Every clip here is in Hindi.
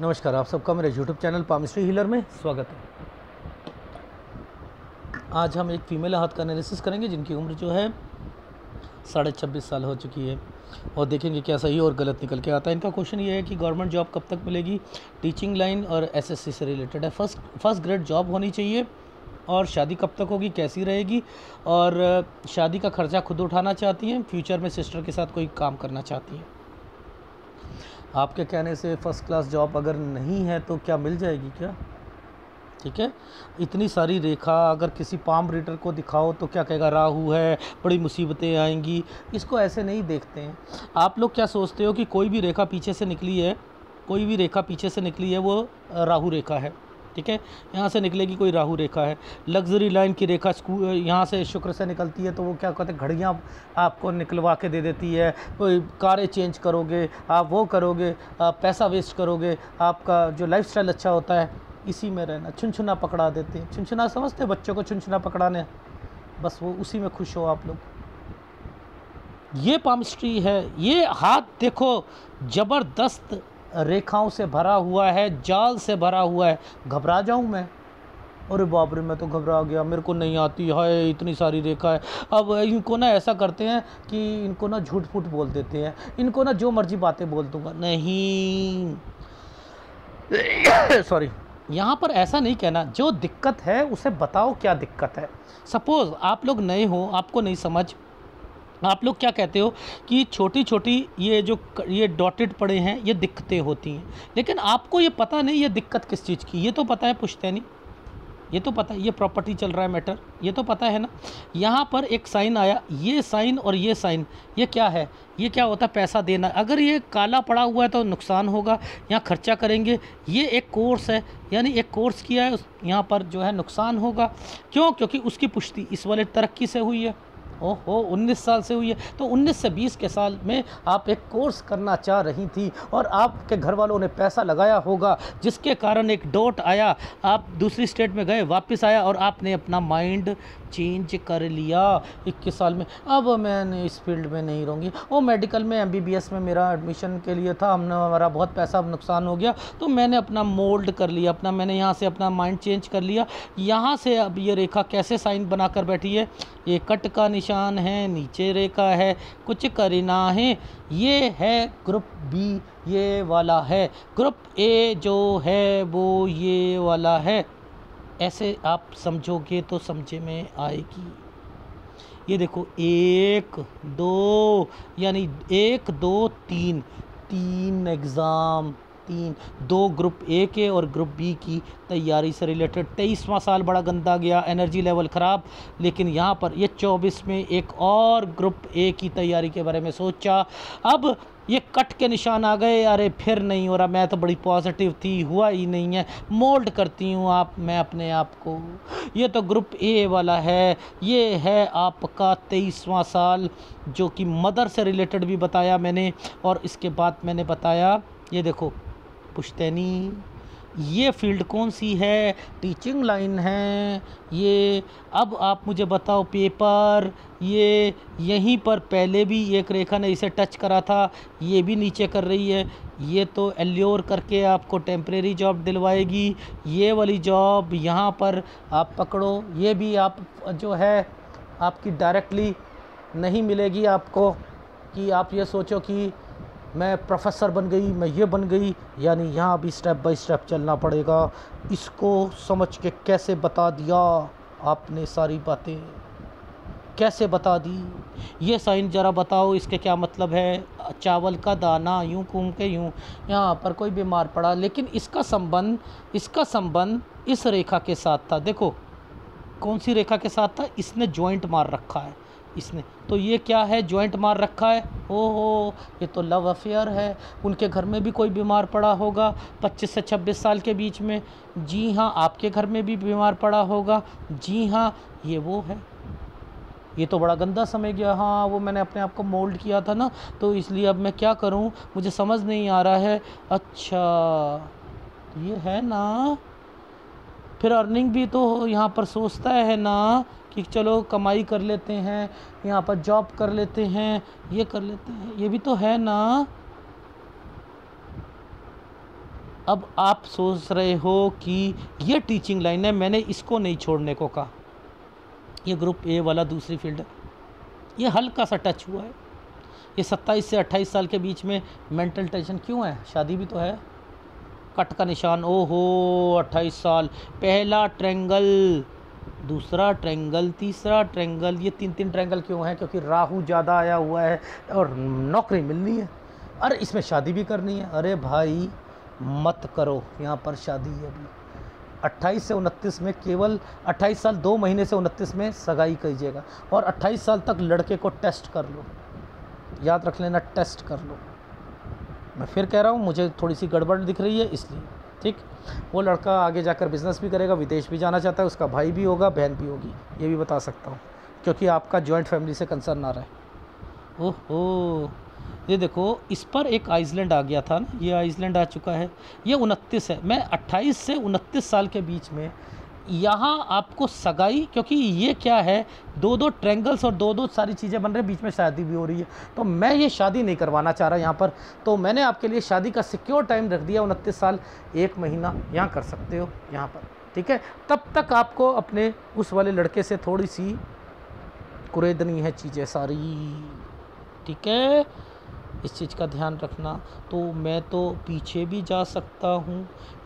नमस्कार, आप सबका मेरे YouTube चैनल पामिस्ट्री हीलर में स्वागत है। आज हम एक फीमेल हाथ का एनालिसिस करेंगे जिनकी उम्र जो है 26.5 साल हो चुकी है और देखेंगे क्या सही और गलत निकल के आता है। इनका क्वेश्चन ये है कि गवर्नमेंट जॉब कब तक मिलेगी, टीचिंग लाइन और SSC से रिलेटेड है। फर्स्ट ग्रेड जॉब होनी चाहिए और शादी कब तक होगी, कैसी रहेगी और शादी का खर्चा खुद उठाना चाहती हैं, फ्यूचर में सिस्टर के साथ कोई काम करना चाहती हैं। आपके कहने से फ़र्स्ट क्लास जॉब अगर नहीं है तो क्या मिल जाएगी क्या? ठीक है, इतनी सारी रेखा अगर किसी पाम रीडर को दिखाओ तो क्या कहेगा, राहु है, बड़ी मुसीबतें आएंगी। इसको ऐसे नहीं देखते हैं। आप लोग क्या सोचते हो कि कोई भी रेखा पीछे से निकली है वो राहु रेखा है। ठीक है, यहाँ से निकलेगी कोई राहु रेखा है। लग्जरी लाइन की रेखा यहाँ से शुक्र से निकलती है तो वो क्या कहते हैं, घड़ियाँ आपको निकलवा के दे देती है। कोई कारें चेंज करोगे आप, वो करोगे आप, पैसा वेस्ट करोगे, आपका जो लाइफस्टाइल अच्छा होता है इसी में रहना। छुनछुना पकड़ा देते हैं, छुनछुना समझते हैं बच्चों को, छुनछुना पकड़ाने, बस वो उसी में खुश हो आप लोग। ये पामिस्ट्री है, ये हाथ देखो ज़बरदस्त रेखाओं से भरा हुआ है, जाल से भरा हुआ है। घबरा जाऊं मैं? अरे बाप रे, मैं तो घबरा गया, मेरे को नहीं आती है, इतनी सारी रेखा है। अब इनको ना ऐसा करते हैं कि इनको ना झूठ फूट बोल देते हैं, इनको ना जो मर्जी बातें बोल दूंगा, नहीं सॉरी। यहाँ पर ऐसा नहीं कहना, जो दिक्कत है उसे बताओ क्या दिक्कत है। सपोज़ आप लोग नए हो, आपको नहीं समझ, आप लोग क्या कहते हो कि छोटी छोटी ये जो ये डॉटेड पड़े हैं ये दिक्कतें होती हैं, लेकिन आपको ये पता नहीं ये दिक्कत किस चीज़ की। ये तो पता है पुश्तैनी, ये तो पता है, ये प्रॉपर्टी चल रहा है मैटर, ये तो पता है ना। यहाँ पर एक साइन आया, ये साइन और ये साइन, ये क्या है? ये क्या होता है, पैसा देना। अगर ये काला पड़ा हुआ है तो नुकसान होगा, यहाँ खर्चा करेंगे। ये एक कोर्स है, यानी एक कोर्स किया है, यहाँ पर जो है नुकसान होगा। क्यों? क्योंकि उसकी पुष्टि इस वाले तरक्की से हुई है। ओहो, 19 साल से हुई है तो 19 से 20 के साल में आप एक कोर्स करना चाह रही थी और आपके घर वालों ने पैसा लगाया होगा, जिसके कारण एक डॉट आया, आप दूसरी स्टेट में गए, वापस आया और आपने अपना माइंड चेंज कर लिया 21 साल में, अब मैं इस फील्ड में नहीं रहूँगी। वो मेडिकल में MBBS में मेरा एडमिशन के लिए था, हमने हमारा बहुत पैसा नुकसान हो गया तो मैंने अपना मोल्ड कर लिया, मैंने यहाँ से अपना माइंड चेंज कर लिया। यहाँ से अब ये रेखा कैसे साइन बना कर बैठी है, ये कट का निशान है, नीचे रेखा है, कुछ करना है। ये है ग्रुप B, ये वाला है ग्रुप A, जो है वो ये वाला है। ऐसे आप समझोगे तो समझे में आएगी। ये देखो 1 2, यानी 1 2 3, 3 एग्ज़ाम, 3 2 ग्रुप A के और ग्रुप B की तैयारी से रिलेटेड। 23वां साल बड़ा गंदा गया, एनर्जी लेवल ख़राब, लेकिन यहाँ पर ये 24 में एक और ग्रुप A की तैयारी के बारे में सोचा। अब ये कट के निशान आ गए, अरे फिर नहीं हो रहा, मैं तो बड़ी पॉजिटिव थी, हुआ ही नहीं है। मोल्ड करती हूँ मैं अपने आप को। ये तो ग्रुप A वाला है, ये है आपका 23वां साल, जो कि मदर से रिलेटेड भी बताया मैंने, और इसके बाद मैंने बताया, ये देखो पुश्तैनी, ये फील्ड कौन सी है, टीचिंग लाइन है ये। अब आप मुझे बताओ पेपर, ये यहीं पर पहले भी एक रेखा ने इसे टच करा था, ये भी नीचे कर रही है। ये तो एल्योर करके आपको टेम्परेरी जॉब दिलवाएगी, ये वाली जॉब यहाँ पर आप पकड़ो। ये भी आप जो है आपकी डायरेक्टली नहीं मिलेगी आपको कि आप ये सोचो कि मैं प्रोफेसर बन गई, मैं ये बन गई, यानी यहाँ भी स्टेप बाय स्टेप चलना पड़ेगा। इसको समझ के कैसे बता दिया आपने, सारी बातें कैसे बता दी। ये साइन ज़रा बताओ इसके क्या मतलब है, चावल का दाना यूँ घूम के यूँ, यहाँ पर कोई बीमार पड़ा, लेकिन इसका संबंध इस रेखा के साथ था। देखो कौन सी रेखा के साथ था, इसने जॉइंट मार रखा है, इसने तो ये क्या है, जॉइंट मार रखा है। ओहो, ये तो लव अफेयर है। उनके घर में भी कोई बीमार पड़ा होगा 25 से 26 साल के बीच में। जी हाँ, आपके घर में भी बीमार पड़ा होगा। जी हाँ, ये वो है। ये तो बड़ा गंदा समय गया। हाँ, वो मैंने अपने आप को मोल्ड किया था ना, तो इसलिए अब मैं क्या करूँ, मुझे समझ नहीं आ रहा है। अच्छा ये है ना, फिर अर्निंग भी तो यहाँ पर सोचता है ना कि चलो कमाई कर लेते हैं, यहाँ पर जॉब कर लेते हैं, ये कर लेते हैं, ये भी तो है ना। अब आप सोच रहे हो कि ये टीचिंग लाइन है, मैंने इसको नहीं छोड़ने को कहा, ये ग्रुप ए वाला दूसरी फील्ड है, ये हल्का सा टच हुआ है। ये 27 से 28 साल के बीच में मेंटल टेंशन क्यों है? शादी भी तो है, कट का निशान। ओहो 28 साल, पहला ट्रेंगल, दूसरा ट्रेंगल, तीसरा ट्रेंगल, ये तीन तीन ट्रेंगल क्यों है? क्योंकि राहु ज़्यादा आया हुआ है और नौकरी मिलनी है और इसमें शादी भी करनी है। अरे भाई मत करो, यहाँ पर शादी है अभी 28 से 29 में, केवल 28 साल 2 महीने से 29 में सगाई कीजिएगा और 28 साल तक लड़के को टेस्ट कर लो, याद रख लेना, टेस्ट कर लो। मैं फिर कह रहा हूँ मुझे थोड़ी सी गड़बड़ दिख रही है इसलिए, ठीक। वो लड़का आगे जाकर बिज़नेस भी करेगा, विदेश भी जाना चाहता है, उसका भाई भी होगा, बहन भी होगी, ये भी बता सकता हूँ, क्योंकि आपका जॉइंट फैमिली से कंसर्न ना रहे। ओहो ये देखो, इस पर एक आइसलैंड आ गया था ना, ये आइसलैंड आ चुका है, ये 29 है। मैं 28 से 29 साल के बीच में यहाँ आपको सगाई, क्योंकि ये क्या है, दो दो ट्रेंगल्स और दो दो सारी चीज़ें बन रही, बीच में शादी भी हो रही है, तो मैं ये शादी नहीं करवाना चाह रहा यहाँ पर। तो मैंने आपके लिए शादी का सिक्योर टाइम रख दिया 29 साल 1 महीना, यहाँ कर सकते हो यहाँ पर, ठीक है। तब तक आपको अपने उस वाले लड़के से थोड़ी सी कुरेदनी है चीज़ें सारी, ठीक है, इस चीज़ का ध्यान रखना। तो मैं तो पीछे भी जा सकता हूँ,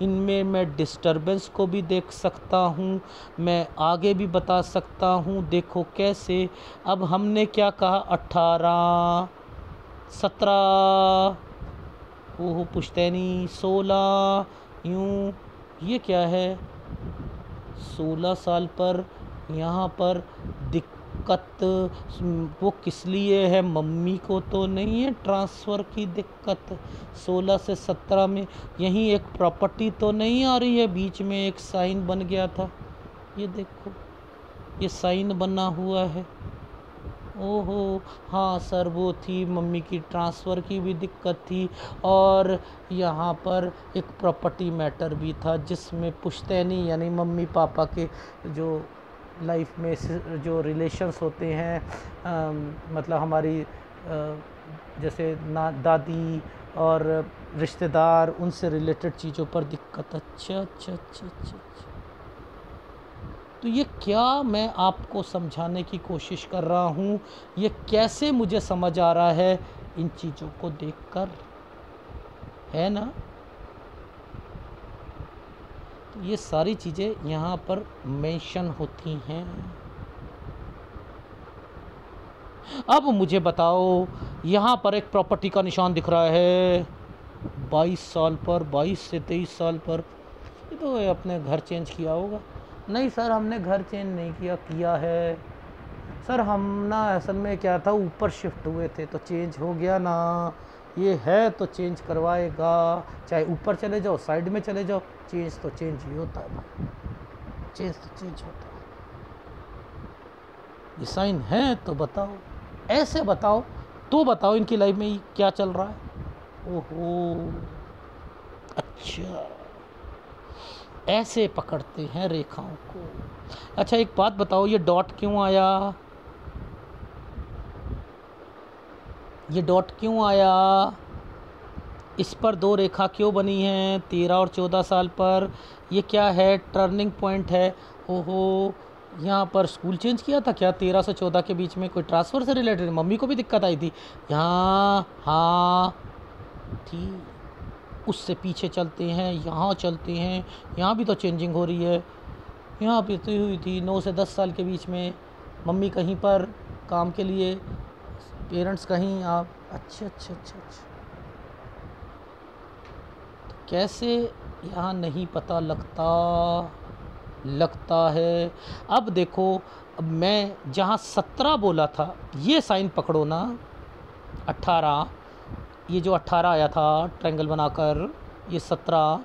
इनमें मैं डिस्टर्बेंस को भी देख सकता हूँ, मैं आगे भी बता सकता हूँ, देखो कैसे। अब हमने क्या कहा, 18 17, ओह पुश्तैनी 16, यूँ ये क्या है, 16 साल पर यहाँ पर दिक्कत वो किस लिए है, मम्मी को तो नहीं है ट्रांसफ़र की दिक्कत। 16 से 17 में यहीं एक प्रॉपर्टी तो नहीं आ रही है, बीच में एक साइन बन गया था, ये देखो ये साइन बना हुआ है। ओहो हाँ सर वो थी, मम्मी की ट्रांसफ़र की भी दिक्कत थी और यहाँ पर एक प्रॉपर्टी मैटर भी था जिसमें पुश्तैनी यानी मम्मी पापा के जो लाइफ में जो रिलेशंस होते हैं, मतलब हमारी जैसे ना दादी और रिश्तेदार, उनसे रिलेटेड चीज़ों पर दिक्कत। अच्छा, तो ये क्या मैं आपको समझाने की कोशिश कर रहा हूँ, ये कैसे मुझे समझ आ रहा है इन चीज़ों को देखकर, है ना। ये सारी चीज़ें यहाँ पर मेंशन होती हैं। अब मुझे बताओ, यहाँ पर एक प्रॉपर्टी का निशान दिख रहा है 22 साल पर, 22 से 23 साल पर, ये तो अपने घर चेंज किया होगा। नहीं सर हमने घर चेंज नहीं किया है सर, हम ना असल में क्या था, ऊपर शिफ्ट हुए थे तो चेंज हो गया ना, ये है तो चेंज करवाएगा, चाहे ऊपर चले जाओ साइड में चले जाओ, चेंज तो चेंज ही होता है, चेंज तो चेंज होता है। ये साइन है तो बताओ, ऐसे बताओ तो बताओ इनकी लाइफ में क्या चल रहा है। ओहो अच्छा ऐसे पकड़ते हैं रेखाओं को। अच्छा एक बात बताओ, ये डॉट क्यों आया, ये डॉट क्यों आया, इस पर दो रेखा क्यों बनी है 13 और 14 साल पर, ये क्या है, टर्निंग पॉइंट है। ओहो यहाँ पर स्कूल चेंज किया था क्या 13 से 14 के बीच में, कोई ट्रांसफ़र से रिलेटेड, मम्मी को भी दिक्कत आई थी यहाँ, हाँ थी। उससे पीछे चलते हैं, यहाँ चलते हैं, यहाँ भी तो चेंजिंग हो रही है, यहाँ भी तो हुई थी 9 से 10 साल के बीच में, मम्मी कहीं पर काम के लिए, पेरेंट्स कहीं आप। अच्छा, तो कैसे यहाँ नहीं पता लगता है। अब देखो, अब मैं जहाँ 17 बोला था, ये साइन पकड़ो ना 18, ये जो 18 आया था ट्रायंगल बनाकर, ये 17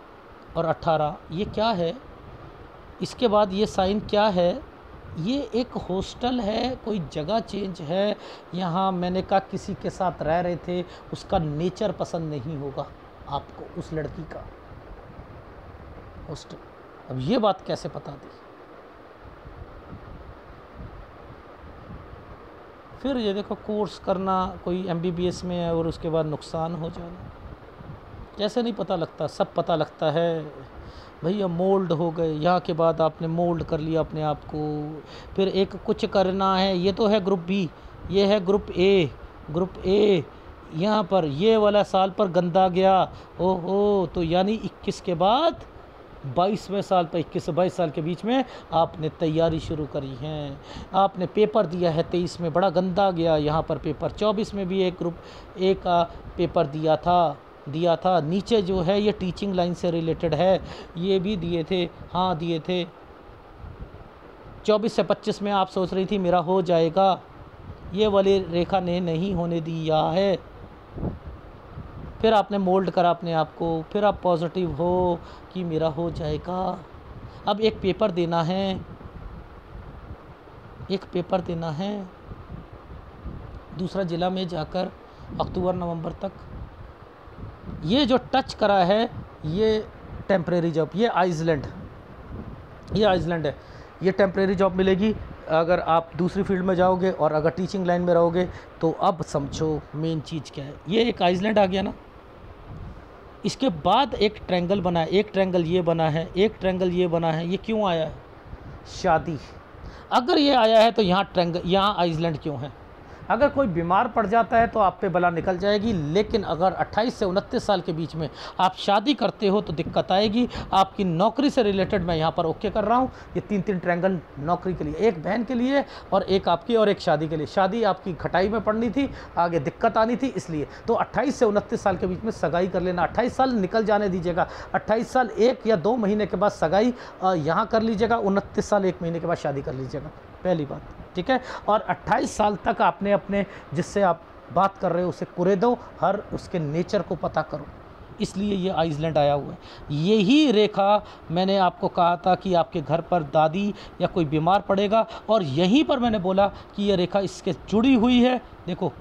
और 18, ये क्या है, इसके बाद ये साइन क्या है, ये एक हॉस्टल है, कोई जगह चेंज है, यहाँ मैंने कहा किसी के साथ रह रहे थे, उसका नेचर पसंद नहीं होगा आपको, उस लड़की का हॉस्टल। अब ये बात कैसे पता दी। फिर ये देखो कोर्स करना कोई MBBS में और उसके बाद नुकसान हो जाना। जैसे नहीं पता लगता, सब पता लगता है भैया। मोल्ड हो गए, यहाँ के बाद आपने मोल्ड कर लिया अपने आप को, फिर एक कुछ करना है। ये तो है ग्रुप बी, ये है ग्रुप ए। ग्रुप ए यहाँ पर ये वाला साल पर गंदा गया, ओहो, तो यानी 21 के बाद 22वें साल पर, 21 से 22 साल के बीच में आपने तैयारी शुरू करी है। आपने पेपर दिया है 23 में, बड़ा गंदा गया यहाँ पर पेपर। 24 में भी एक ग्रुप ए का पेपर दिया था। नीचे जो है ये टीचिंग लाइन से रिलेटेड है, ये भी दिए थे, हाँ दिए थे। 24 से 25 में आप सोच रही थी मेरा हो जाएगा, ये वाली रेखा ने नहीं होने दिया है। फिर आपने मोल्ड करा अपने आप को, फिर आप पॉजिटिव हो कि मेरा हो जाएगा। अब एक पेपर देना है, एक पेपर देना है दूसरा ज़िला में जाकर अक्टूबर नवंबर तक। ये जो टच करा है ये टेम्प्रेरी जॉब, ये आइसलैंड है, ये टेम्प्रेरी जॉब मिलेगी। अगर आप दूसरी फील्ड में जाओगे और अगर टीचिंग लाइन में रहोगे तो अब समझो मेन चीज़ क्या है। ये एक आइसलैंड आ गया ना, इसके बाद एक ट्रायंगल बना है, एक ट्रायंगल ये बना है, एक ट्रायंगल ये बना है। ये क्यों आया है? शादी। अगर ये आया है तो यहाँ ट्रायंगल, यहाँ आइसलैंड क्यों है? अगर कोई बीमार पड़ जाता है तो आप पे बला निकल जाएगी, लेकिन अगर 28 से 29 साल के बीच में आप शादी करते हो तो दिक्कत आएगी। आपकी नौकरी से रिलेटेड मैं यहाँ पर ओके कर रहा हूँ। ये तीन तीन ट्रायंगल नौकरी के लिए, एक बहन के लिए और एक आपकी और एक शादी के लिए। शादी आपकी घटाई में पड़नी थी, आगे दिक्कत आनी थी, इसलिए तो 28 से 29 साल के बीच में सगाई कर लेना। 28 साल निकल जाने दीजिएगा, 28 साल 1 या 2 महीने के बाद सगाई यहाँ कर लीजिएगा, 29 साल 1 महीने के बाद शादी कर लीजिएगा, पहली बात, ठीक है। और 28 साल तक आपने अपने जिससे आप बात कर रहे हो उसे कुरे दो, हर उसके नेचर को पता करो, इसलिए ये आइसलैंड आया हुआ है। यही रेखा मैंने आपको कहा था कि आपके घर पर दादी या कोई बीमार पड़ेगा, और यहीं पर मैंने बोला कि ये रेखा इसके जुड़ी हुई है। देखो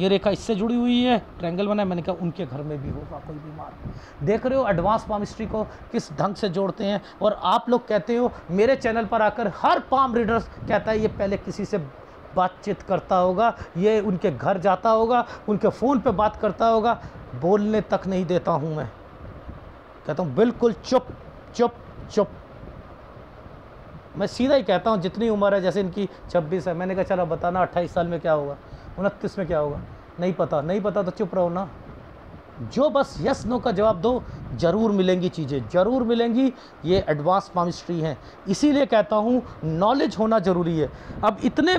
ये रेखा इससे जुड़ी हुई है, ट्रायंगल बना है, मैंने कहा उनके घर में भी होगा कोई बीमार। देख रहे हो एडवांस पामिस्ट्री को किस ढंग से जोड़ते हैं। और आप लोग कहते हो मेरे चैनल पर आकर, हर पाम रीडर्स कहता है ये पहले किसी से बातचीत करता होगा, ये उनके घर जाता होगा, उनके फ़ोन पे बात करता होगा। बोलने तक नहीं देता हूँ मैं, कहता हूँ बिल्कुल चुप चुप चुप। मैं सीधा ही कहता हूँ जितनी उम्र है, जैसे इनकी 26 है, मैंने कहा चलो बताना 28 साल में क्या होगा, 29 में क्या होगा, नहीं पता। नहीं पता तो चुप रहो ना, जो बस यस नो का जवाब दो, ज़रूर मिलेंगी चीज़ें, ज़रूर मिलेंगी। ये एडवांस पामिस्ट्री है, इसीलिए कहता हूँ नॉलेज होना ज़रूरी है। अब इतने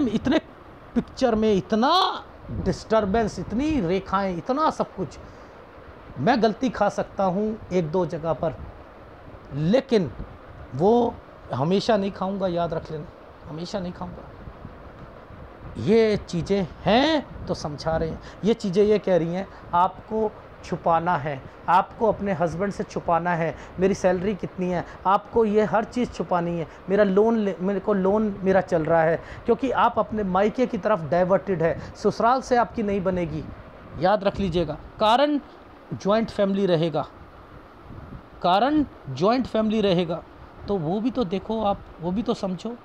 पिक्चर में इतना डिस्टर्बेंस, इतनी रेखाएं, इतना सब कुछ, मैं गलती खा सकता हूँ 1-2 जगह पर, लेकिन वो हमेशा नहीं खाऊँगा, याद रख लेना, हमेशा नहीं खाऊँगा। ये चीज़ें हैं तो समझा रहे हैं, ये चीज़ें ये कह रही हैं आपको छुपाना है, आपको अपने हस्बैंड से छुपाना है, मेरी सैलरी कितनी है, आपको ये हर चीज़ छुपानी है, मेरा लोन, मेरे को लोन मेरा चल रहा है, क्योंकि आप अपने मायके की तरफ डाइवर्टेड है, ससुराल से आपकी नहीं बनेगी, याद रख लीजिएगा। कारण जॉइंट फैमिली रहेगा, कारण जॉइंट फैमिली रहेगा, तो वो भी तो देखो आप, वो भी तो समझो,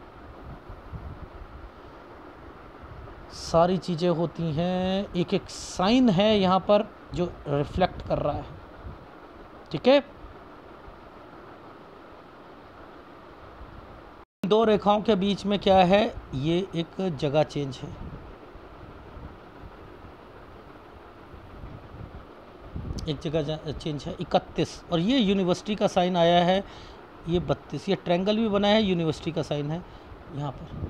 सारी चीज़ें होती हैं। एक एक साइन है यहाँ पर जो रिफ्लेक्ट कर रहा है, ठीक है। 2 रेखाओं के बीच में क्या है, ये एक जगह चेंज है, एक जगह चेंज है। 31 और ये यूनिवर्सिटी का साइन आया है, ये 32, ये ट्रायंगल भी बना है, यूनिवर्सिटी का साइन है यहाँ पर,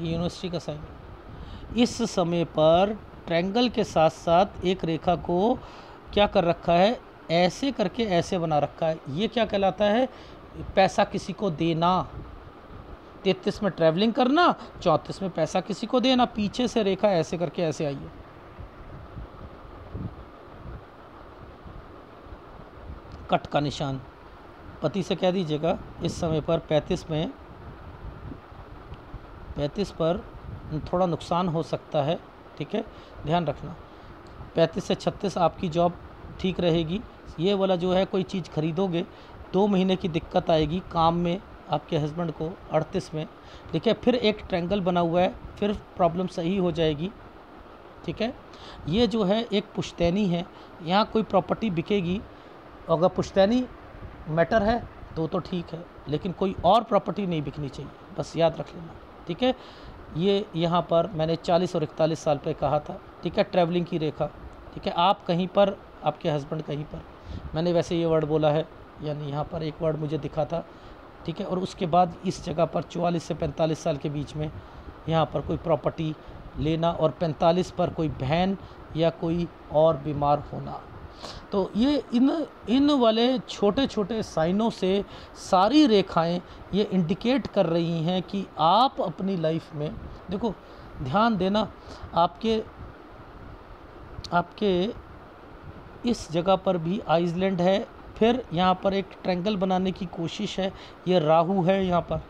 यूनिवर्सिटी का साइन। इस समय पर ट्रायंगल के साथ साथ एक रेखा को क्या कर रखा है, ऐसे करके ऐसे बना रखा है। ये क्या कहलाता है, पैसा किसी को देना। 33 में ट्रैवलिंग करना, 34 में पैसा किसी को देना, पीछे से रेखा ऐसे करके ऐसे आई है। कट का निशान, पति से कह दीजिएगा इस समय पर 35 पर थोड़ा नुकसान हो सकता है, ठीक है, ध्यान रखना। 35 से 36 आपकी जॉब ठीक रहेगी। ये वाला जो है कोई चीज़ खरीदोगे, 2 महीने की दिक्कत आएगी काम में आपके हस्बैंड को। 38 में, ठीक है, फिर एक ट्रायंगल बना हुआ है, फिर प्रॉब्लम सही हो जाएगी, ठीक है। ये जो है एक पुश्तैनी है, यहाँ कोई प्रॉपर्टी बिकेगी, अगर पुश्तैनी मैटर है तो ठीक है, लेकिन कोई और प्रॉपर्टी नहीं बिकनी चाहिए, बस याद रख लेना ठीक है। ये यहाँ पर मैंने 40 और 41 साल पे कहा था ठीक है, ट्रैवलिंग की रेखा ठीक है। आप कहीं पर, आपके हस्बैंड कहीं पर, मैंने वैसे ये वर्ड बोला है, यानी यहाँ पर एक वर्ड मुझे दिखा था ठीक है। और उसके बाद इस जगह पर 44 से 45 साल के बीच में यहाँ पर कोई प्रॉपर्टी लेना, और 45 पर कोई बहन या कोई और बीमार होना। तो ये इन वाले छोटे छोटे साइनों से सारी रेखाएं ये इंडिकेट कर रही हैं कि आप अपनी लाइफ में, देखो ध्यान देना, आपके इस जगह पर भी आइसलैंड है, फिर यहाँ पर एक ट्रायंगल बनाने की कोशिश है, ये राहु है यहाँ पर,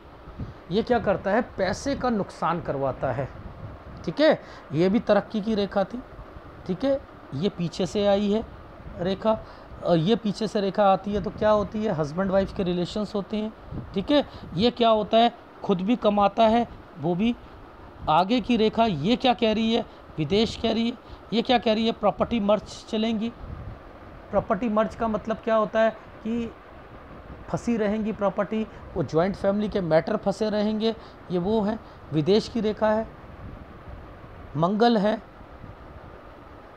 ये क्या करता है, पैसे का नुकसान करवाता है ठीक है। ये भी तरक्की की रेखा थी ठीक है, ये पीछे से आई है रेखा, और ये पीछे से रेखा आती है तो क्या होती है, हस्बैंड वाइफ के रिलेशंस होते हैं ठीक है। ये क्या होता है, खुद भी कमाता है वो भी। आगे की रेखा ये क्या कह रही है, विदेश कह रही है। ये क्या कह रही है, प्रॉपर्टी मर्ज चलेंगी। प्रॉपर्टी मर्ज का मतलब क्या होता है कि फंसी रहेंगी प्रॉपर्टी, वो जॉइंट फैमिली के मैटर फंसे रहेंगे, ये वो है। विदेश की रेखा है, मंगल है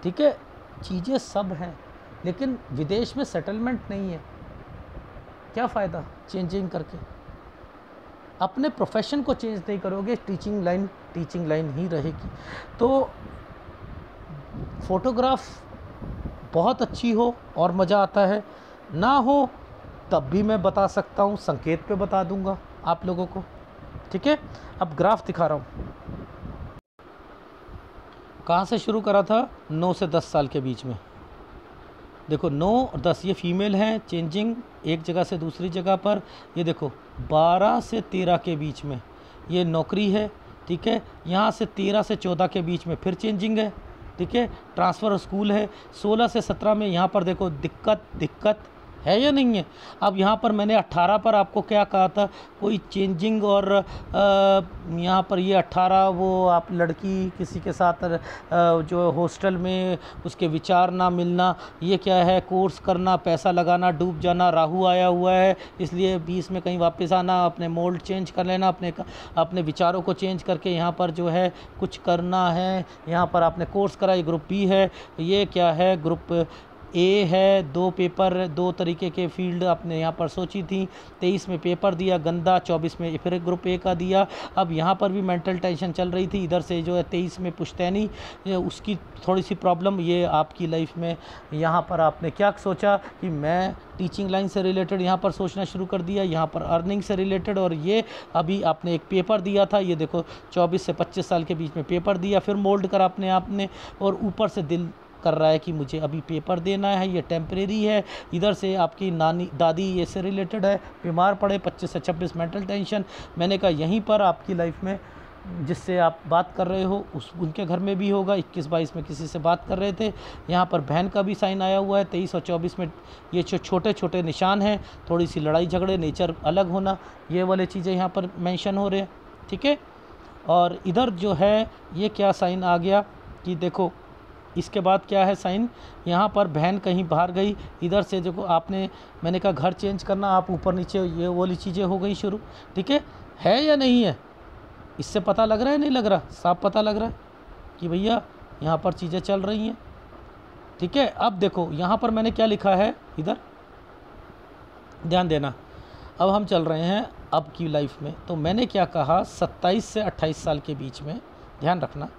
ठीक है, चीज़ें सब हैं, लेकिन विदेश में सेटलमेंट नहीं है, क्या फ़ायदा चेंजिंग करके, अपने प्रोफेशन को चेंज नहीं करोगे, टीचिंग लाइन ही रहेगी। तो फोटोग्राफ बहुत अच्छी हो और मज़ा आता है, ना हो तब भी मैं बता सकता हूँ, संकेत पे बता दूँगा आप लोगों को ठीक है। अब ग्राफ दिखा रहा हूँ, कहाँ से शुरू करा था, 9 से 10 साल के बीच में, देखो 9 और 10 ये फीमेल हैं, चेंजिंग एक जगह से दूसरी जगह पर। ये देखो 12 से 13 के बीच में ये नौकरी है ठीक है, यहाँ से 13 से 14 के बीच में फिर चेंजिंग है ठीक है, ट्रांसफ़र स्कूल है। 16 से 17 में यहाँ पर देखो दिक्कत है या नहीं है। अब यहाँ पर मैंने 18 पर आपको क्या कहा था, कोई चेंजिंग, और यहाँ पर ये 18 वो आप लड़की किसी के साथ जो हॉस्टल में उसके विचार ना मिलना, ये क्या है, कोर्स करना, पैसा लगाना, डूब जाना, राहु आया हुआ है इसलिए 20 में कहीं वापस आना, अपने मोल्ड चेंज कर लेना, अपने विचारों को चेंज करके यहाँ पर जो है कुछ करना है। यहाँ पर आपने कोर्स करा, ये ग्रुप बी है, ये क्या है, ग्रुप ए है, 2 पेपर 2 तरीके के फील्ड आपने यहाँ पर सोची थी। 23 में पेपर दिया गंदा, 24 में फिर ग्रुप ए का दिया। अब यहाँ पर भी मेंटल टेंशन चल रही थी, इधर से जो है 23 में पुश्तैनी, उसकी थोड़ी सी प्रॉब्लम। ये आपकी लाइफ में यहाँ पर आपने क्या सोचा कि मैं टीचिंग लाइन से रिलेटेड यहाँ पर सोचना शुरू कर दिया, यहाँ पर अर्निंग से रिलेटेड। और ये अभी आपने एक पेपर दिया था, ये देखो 24 से 25 साल के बीच में पेपर दिया, फिर मोल्ड कर अपने आपने, और ऊपर से दिल कर रहा है कि मुझे अभी पेपर देना है, ये टेम्परेरी है। इधर से आपकी नानी दादी ये से रिलेटेड है, बीमार पड़े, 25 से 26 मेंटल टेंशन। मैंने कहा यहीं पर आपकी लाइफ में जिससे आप बात कर रहे हो उस उनके घर में भी होगा। 21-22 में किसी से बात कर रहे थे, यहाँ पर बहन का भी साइन आया हुआ है। 23 और 24 में ये छोटे छोटे निशान हैं, थोड़ी सी लड़ाई झगड़े, नेचर अलग होना, ये वाले चीज़ें यहाँ पर मैंशन हो रहे हैं ठीक है। और इधर जो है ये क्या साइन आ गया कि देखो इसके बाद क्या है साइन, यहाँ पर बहन कहीं बाहर गई। इधर से देखो आपने, मैंने कहा घर चेंज करना, आप ऊपर नीचे ये वाली चीज़ें हो गई शुरू ठीक है या नहीं है। इससे पता लग रहा है, नहीं लग रहा, साफ पता लग रहा है कि भैया यहाँ पर चीज़ें चल रही हैं ठीक है। अब देखो यहाँ पर मैंने क्या लिखा है, इधर ध्यान देना, अब हम चल रहे हैं अब की लाइफ में। तो मैंने क्या कहा, 27 से 28 साल के बीच में, ध्यान रखना।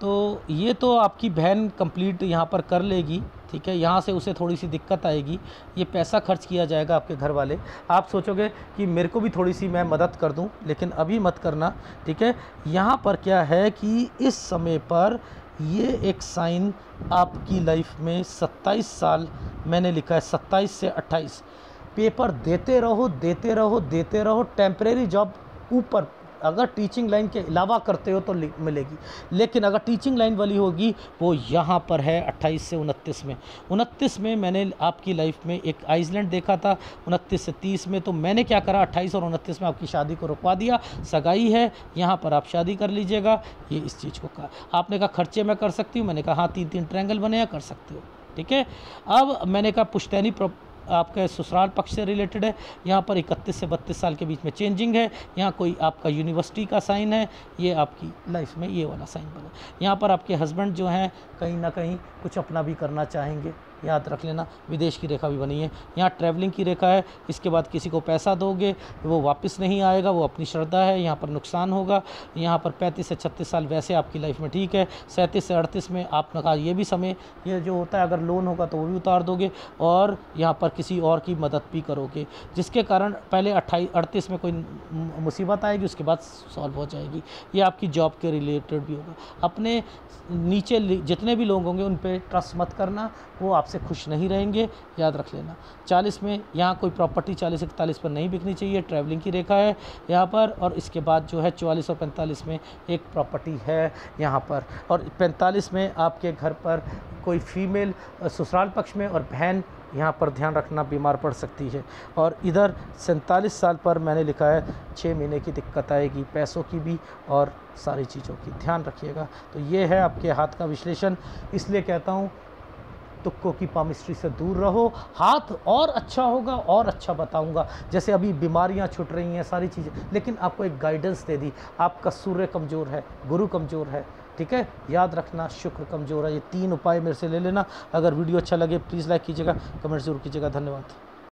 तो ये तो आपकी बहन कंप्लीट यहाँ पर कर लेगी ठीक है, यहाँ से उसे थोड़ी सी दिक्कत आएगी, ये पैसा खर्च किया जाएगा। आपके घर वाले, आप सोचोगे कि मेरे को भी थोड़ी सी मैं मदद कर दूँ, लेकिन अभी मत करना ठीक है। यहाँ पर क्या है कि इस समय पर ये एक साइन आपकी लाइफ में 27 साल, मैंने लिखा है 27 से 28, पेपर देते रहो देते रहो देते रहो, टेम्परेरी जॉब ऊपर अगर टीचिंग लाइन के अलावा करते हो तो मिलेगी, लेकिन अगर टीचिंग लाइन वाली होगी वो यहाँ पर है 28 से 29 में। 29 में मैंने आपकी लाइफ में एक आइसलैंड देखा था 29 से 30 में, तो मैंने क्या करा 28 और 29 में आपकी शादी को रुकवा दिया। सगाई है यहाँ पर, आप शादी कर लीजिएगा, ये इस चीज़ को कहा। आपने कहा खर्चे मैं कर सकती हूँ, मैंने कहा हाँ, तीन तीन ट्रायंगल बने हैं, कर सकते हो, ठीक है। अब मैंने कहा पुश्तैनी आपके ससुराल पक्ष से रिलेटेड है, यहाँ पर 31 से 32 साल के बीच में चेंजिंग है। यहाँ कोई आपका यूनिवर्सिटी का साइन है, ये आपकी लाइफ में ये वाला साइन बना। यहाँ पर आपके हस्बैंड जो हैं कहीं ना कहीं कुछ अपना भी करना चाहेंगे, याद रख लेना। विदेश की रेखा भी बनी है, यहाँ ट्रैवलिंग की रेखा है। इसके बाद किसी को पैसा दोगे वो वापस नहीं आएगा, वो अपनी श्रद्धा है, यहाँ पर नुकसान होगा। यहाँ पर 35 से 36 साल वैसे आपकी लाइफ में ठीक है। 37 से 38 में आपने कहा ये भी समय, ये जो होता है अगर लोन होगा तो वो भी उतार दोगे और यहाँ पर किसी और की मदद भी करोगे, जिसके कारण पहले 38 में कोई मुसीबत आएगी, उसके बाद सॉल्व हो जाएगी। ये आपकी जॉब के रिलेटेड भी होगा। अपने नीचे जितने भी लोग होंगे उन पर ट्रस्ट मत करना, वो से खुश नहीं रहेंगे, याद रख लेना। 40 में यहाँ कोई प्रॉपर्टी 40-41 पर नहीं बिकनी चाहिए, ट्रैवलिंग की रेखा है यहाँ पर। और इसके बाद जो है 44 और 45 में एक प्रॉपर्टी है यहाँ पर, और 45 में आपके घर पर कोई फीमेल ससुराल पक्ष में और बहन, यहाँ पर ध्यान रखना बीमार पड़ सकती है। और इधर 47 साल पर मैंने लिखा है 6 महीने की दिक्कत आएगी, पैसों की भी और सारी चीज़ों की, ध्यान रखिएगा। तो ये है आपके हाथ का विश्लेषण, इसलिए कहता हूँ तुक्कों की पामिस्ट्री से दूर रहो। हाथ और अच्छा होगा और अच्छा बताऊंगा, जैसे अभी बीमारियां छूट रही हैं सारी चीज़ें, लेकिन आपको एक गाइडेंस दे दी। आपका सूर्य कमज़ोर है, गुरु कमज़ोर है, ठीक है, याद रखना। शुक्र कमज़ोर है। ये 3 उपाय मेरे से ले लेना। अगर वीडियो अच्छा लगे प्लीज़ लाइक कीजिएगा, कमेंट ज़रूर कीजिएगा। धन्यवाद।